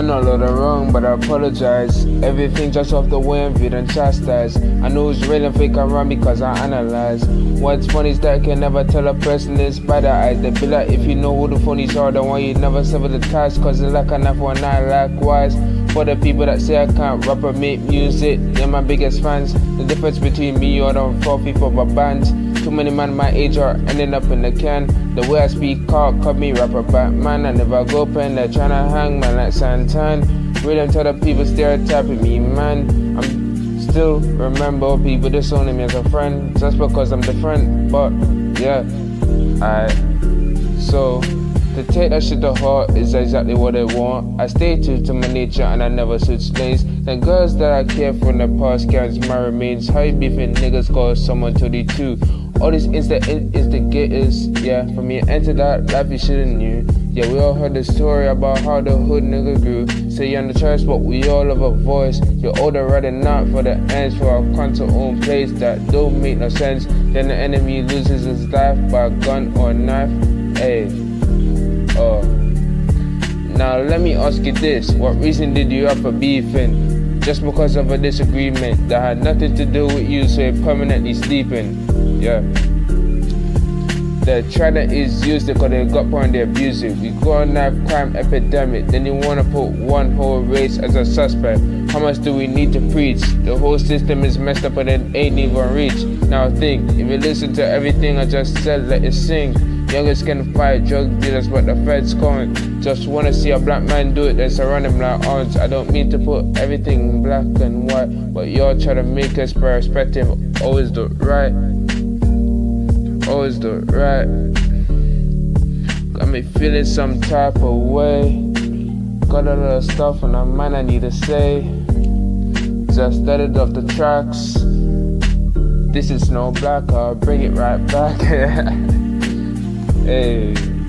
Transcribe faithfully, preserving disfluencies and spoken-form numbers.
Done a lot of wrong, but I apologize. Everything just off the way and viewed and chastised. I know it's real and fake around because I analyze. What's funny is that I can never tell a person in spider eyes. They be like, if you know who the phonies are, the one you never sever the ties. Cause it's like an apple and I likewise. For the people that say I can't rap or make music, they're my biggest fans. The difference between me or them four people but bands. Too many man my age are ending up in the can. The way I speak can't cut me rapper Batman. I never go pen, they're tryna hang man like Santan. Really I'm tired of people stereotyping me man. I'm still remember people disowning me as a friend. That's because I'm different, but yeah. Alright, so to take that shit to heart is exactly what I want. I stay true to my nature and I never switch lanes. The girls that I care for in the past can't my remains. How you beefing niggas cause someone thirty-two. All these insta instigators, yeah, for me enter that life you shouldn't knew. Yeah, we all heard the story about how the hood nigga grew. Say you're on the church but we all have a voice. You're older rather not for the ends. For our content own place that don't make no sense. Then the enemy loses his life by a gun or a knife. Ayy. Uh, now let me ask you this, what reason did you up a beefing? Just because of a disagreement that had nothing to do with you, so you're permanently sleeping. Yeah. The China is used because they got born, they abuse it. We go on that crime epidemic, then you wanna put one whole race as a suspect. How much do we need to preach? The whole system is messed up and it ain't even reached. Now think, if you listen to everything I just said, let it sing. Youngest can fight drug dealers but the feds can't. Just wanna see a black man do it, then surround him like ants. I don't mean to put everything black and white, but y'all try to make us perspective. Always do it right, always do it right. Got me feeling some type of way. Got a lot of stuff on my mind I need to say. Just started off the tracks. This is no black, I'll bring it right back. Hey.